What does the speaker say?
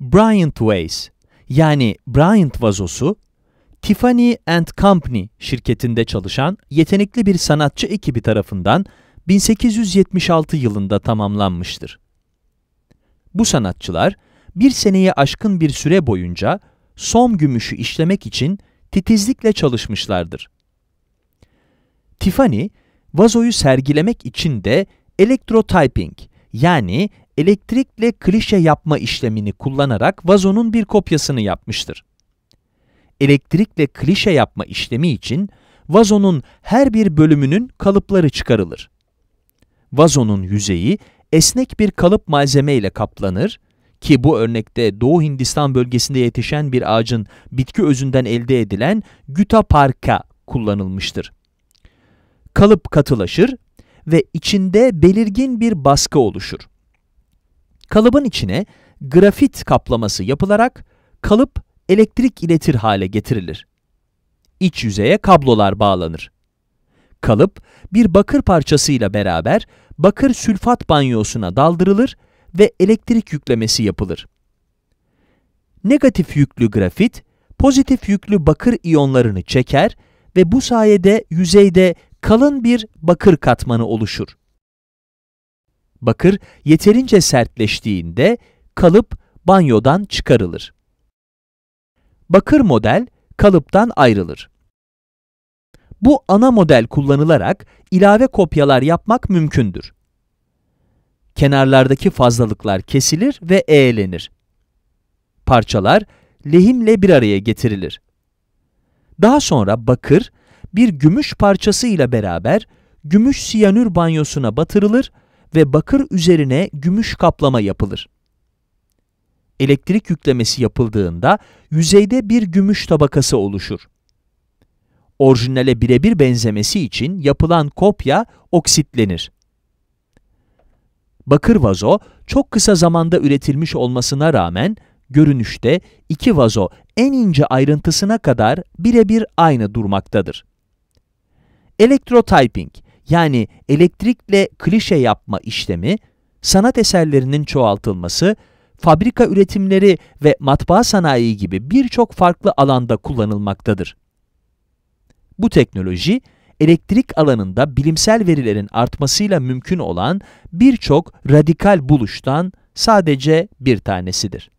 Bryant Ways yani Bryant vazosu, Tiffany and Company şirketinde çalışan yetenekli bir sanatçı ekibi tarafından 1876 yılında tamamlanmıştır. Bu sanatçılar, bir seneyi aşkın bir süre boyunca som gümüşü işlemek için titizlikle çalışmışlardır. Tiffany, vazoyu sergilemek için de Electrotyping yani elektrikle klişe yapma işlemini kullanarak vazonun bir kopyasını yapmıştır. Elektrikle klişe yapma işlemi için vazonun her bir bölümünün kalıpları çıkarılır. Vazonun yüzeyi esnek bir kalıp malzeme ile kaplanır ki bu örnekte Doğu Hindistan bölgesinde yetişen bir ağacın bitki özünden elde edilen gutaparka kullanılmıştır. Kalıp katılaşır ve içinde belirgin bir baskı oluşur. Kalıbın içine grafit kaplaması yapılarak kalıp elektrik iletir hale getirilir. İç yüzeye kablolar bağlanır. Kalıp bir bakır parçasıyla beraber bakır sülfat banyosuna daldırılır ve elektrik yüklemesi yapılır. Negatif yüklü grafit, pozitif yüklü bakır iyonlarını çeker ve bu sayede yüzeyde kalın bir bakır katmanı oluşur. Bakır yeterince sertleştiğinde kalıp banyodan çıkarılır. Bakır model kalıptan ayrılır. Bu ana model kullanılarak ilave kopyalar yapmak mümkündür. Kenarlardaki fazlalıklar kesilir ve eğlenir. Parçalar lehimle bir araya getirilir. Daha sonra bakır bir gümüş parçası ile beraber gümüş siyanür banyosuna batırılır ve bakır üzerine gümüş kaplama yapılır. Elektrik yüklemesi yapıldığında yüzeyde bir gümüş tabakası oluşur. Orijinale birebir benzemesi için yapılan kopya oksitlenir. Bakır vazo çok kısa zamanda üretilmiş olmasına rağmen görünüşte iki vazo en ince ayrıntısına kadar birebir aynı durmaktadır. Electrotyping yani elektrikle klişe yapma işlemi, sanat eserlerinin çoğaltılması, fabrika üretimleri ve matbaa sanayi gibi birçok farklı alanda kullanılmaktadır. Bu teknoloji, elektrik alanında bilimsel verilerin artmasıyla mümkün olan birçok radikal buluştan sadece bir tanesidir.